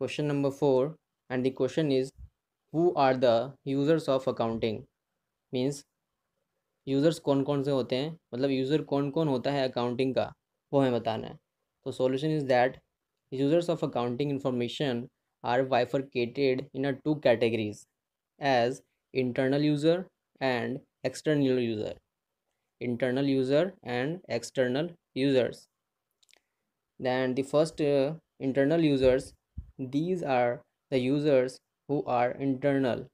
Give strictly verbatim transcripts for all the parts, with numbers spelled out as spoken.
Question number four, and the question is, who are the users of accounting? Means users कौन कौन से होते हैं, मतलब user कौन कौन होता है accounting का, वो हमें बताना है. तो solution is that users of accounting information are bifurcated in two categories as internal user and external user. Internal user and external users. Then the first uh, internal users, these are the users who are internal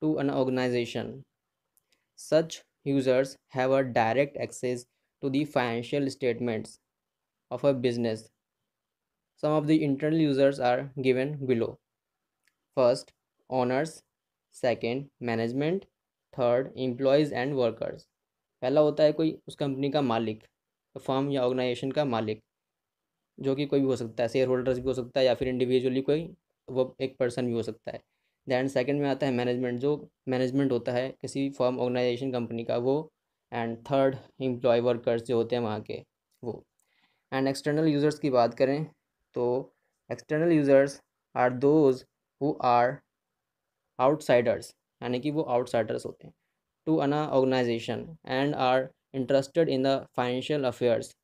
to an organization. Such users have a direct access to the financial statements of a business. Some of the internal users are given below. First, owners. Second, management. Third, employees and workers. पहला होता है कोई उस company का मालिक, firm या organisation का मालिक, जो कि कोई भी हो सकता है, शेयर होल्डर्स भी हो सकता है या फिर इंडिविजुअली कोई वो एक पर्सन भी हो सकता है. दैन सेकंड में आता है मैनेजमेंट, जो मैनेजमेंट होता है किसी फर्म ऑर्गेनाइजेशन कंपनी का वो. एंड थर्ड, एम्प्लॉय वर्कर्स जो होते हैं वहाँ के वो. एंड एक्सटर्नल यूज़र्स की बात करें तो external users are those who are outsiders, यानी कि वो आउटसाइडर्स होते हैं to an organisation and are interested in the financial affairs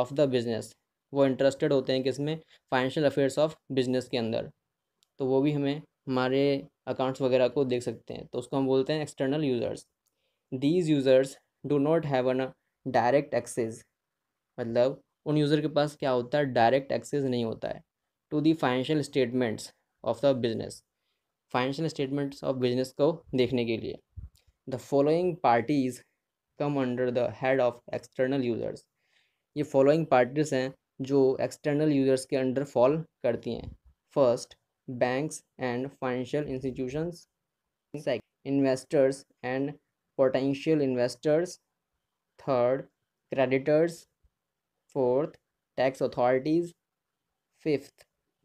of the business. वो इंटरेस्टेड होते हैं किसमें, फाइनेंशियल अफेयर्स ऑफ बिजनेस के अंदर. तो वो भी हमें हमारे अकाउंट्स वगैरह को देख सकते हैं, तो उसको हम बोलते हैं external users. These users do not have an direct access, मतलब उन यूज़र के पास क्या होता है, डायरेक्ट एक्सेस नहीं होता है to the financial statements of the business, financial statements of business को देखने के लिए. The following parties come under the head of external users. ये फॉलोइंग पार्टीज़ हैं जो एक्सटर्नल यूज़र्स के अंडर फॉल करती हैं. First, banks and financial institutions, investors and potential investors, third, creditors, fourth, tax authorities, fifth,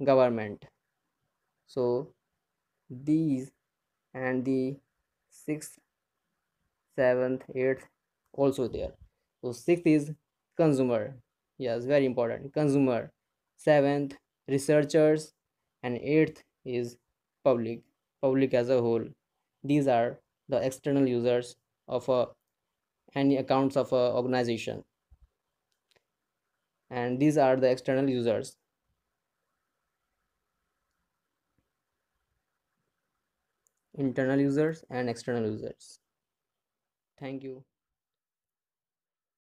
government. So these and the sixth, seventh, eighth also there. So sixth is consumer, yes, very important, consumer. Seventh, researchers. And eighth is public, public as a whole. These are the external users of a, any accounts of a organization. And these are the external users. Internal users and external users. Thank you.